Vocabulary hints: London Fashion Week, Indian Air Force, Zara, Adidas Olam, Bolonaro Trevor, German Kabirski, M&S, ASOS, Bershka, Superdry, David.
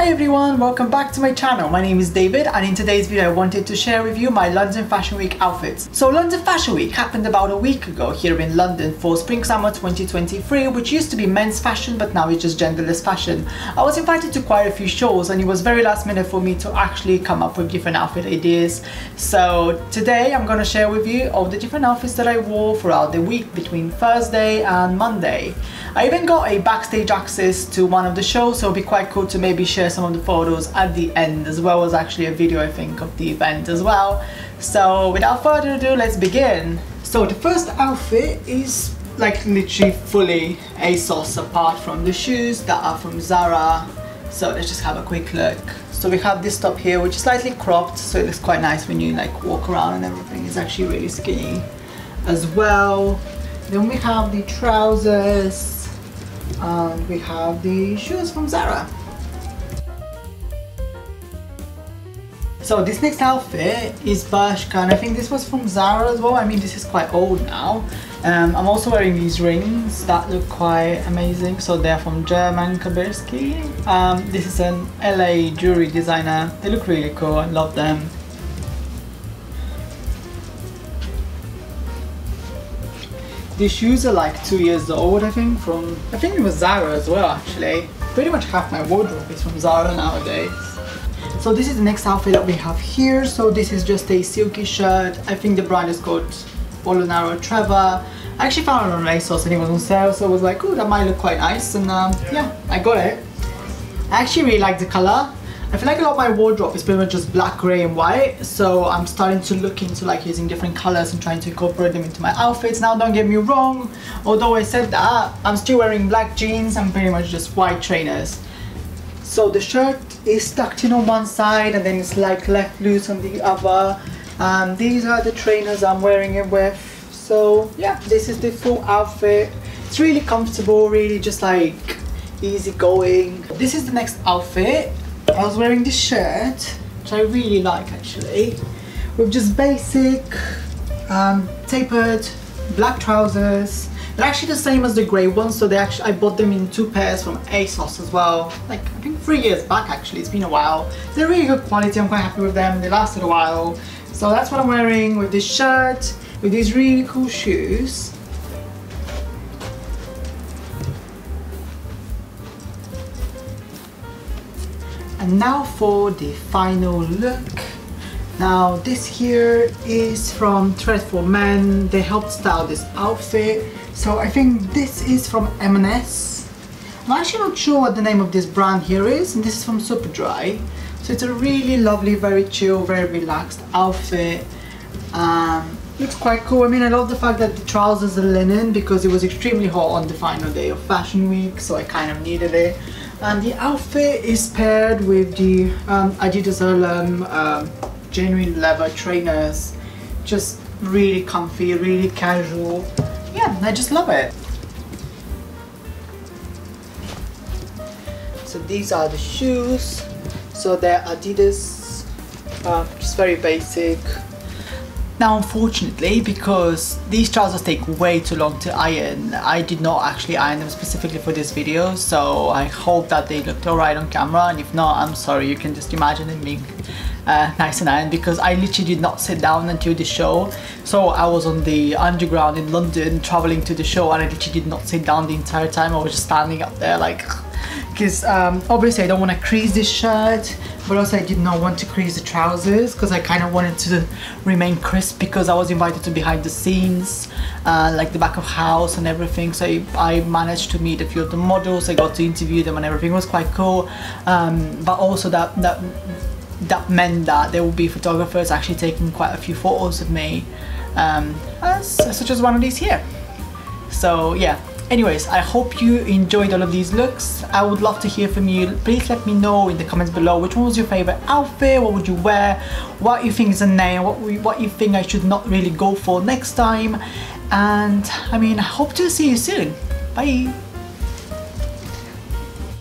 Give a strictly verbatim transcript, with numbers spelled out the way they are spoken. Hi everyone, welcome back to my channel. My name is David and in today's video I wanted to share with you my London Fashion Week outfits. So London Fashion Week happened about a week ago here in London for Spring Summer twenty twenty-three, which used to be men's fashion but now it's just genderless fashion. I was invited to quite a few shows and it was very last minute for me to actually come up with different outfit ideas. So today I'm going to share with you all the different outfits that I wore throughout the week between Thursday and Monday. I even got a backstage access to one of the shows, so it'll be quite cool to maybe share some of the photos at the end, as well as actually a video I think of the event as well. So without further ado, let's begin. So the first outfit is like literally fully ASOS apart from the shoes that are from Zara. So let's just have a quick look. So we have this top here which is slightly cropped, so it looks quite nice when you like walk around and everything. It's actually really skinny as well. Then we have the trousers and we have the shoes from Zara. So this next outfit is Bershka, and I think this was from Zara as well. I mean, this is quite old now. Um, I'm also wearing these rings that look quite amazing. So they're from German Kabirski. Um, this is an L A jewelry designer. They look really cool, I love them. These shoes are like two years old, I think, from, I think it was Zara as well actually. Pretty much half my wardrobe is from Zara nowadays. So this is the next outfit that we have here. So this is just a silky shirt. I think the brand is called Bolonaro Trevor. I actually found it on ASOS and it was on sale, so I was like, oh, that might look quite nice. And um, yeah, I got it. I actually really like the color. I feel like a lot of my wardrobe is pretty much just black, grey and white, so I'm starting to look into like using different colours and trying to incorporate them into my outfits. Now don't get me wrong, although I said that, I'm still wearing black jeans and pretty much just white trainers. So the shirt is tucked in on one side and then it's like left loose on the other. Um, these are the trainers I'm wearing it with. So yeah, this is the full outfit. It's really comfortable, really just like easy going. This is the next outfit. I was wearing this shirt, which I really like actually, with just basic um, tapered black trousers. They're actually the same as the grey ones, so they actually I bought them in two pairs from ASOS as well, like I think three years back actually, it's been a while. They're really good quality, I'm quite happy with them, they lasted a while. So that's what I'm wearing with this shirt, with these really cool shoes. And now for the final look. Now this here is from Thread four Men. They helped style this outfit. So I think this is from M and S. I'm actually not sure what the name of this brand here is, and this is from Superdry. So it's a really lovely, very chill, very relaxed outfit. Um, looks quite cool. I mean, I love the fact that the trousers are linen because it was extremely hot on the final day of Fashion Week, so I kind of needed it. And the outfit is paired with the um, Adidas Olam um, genuine leather trainers, just really comfy, really casual. Yeah, I just love it. So these are the shoes. So they're Adidas, uh, just very basic. Now unfortunately, because these trousers take way too long to iron, I did not actually iron them specifically for this video, so I hope that they looked alright on camera, and if not, I'm sorry, you can just imagine them being uh, nice and ironed, because I literally did not sit down until the show. So I was on the underground in London travelling to the show and I literally did not sit down the entire time. I was just standing up there like, because um, obviously I don't want to crease this shirt, but also I did not want to crease the trousers because I kind of wanted to remain crisp, because I was invited to behind the scenes, uh, like the back of house and everything. So I, I managed to meet a few of the models, I got to interview them and everything was quite cool. Um, but also that, that, that meant that there would be photographers actually taking quite a few photos of me, um, as, such as one of these here. So yeah. Anyways, I hope you enjoyed all of these looks. I would love to hear from you. Please let me know in the comments below which one was your favorite outfit, what would you wear, what you think is a name, what, what you think I should not really go for next time. And I mean, I hope to see you soon. Bye.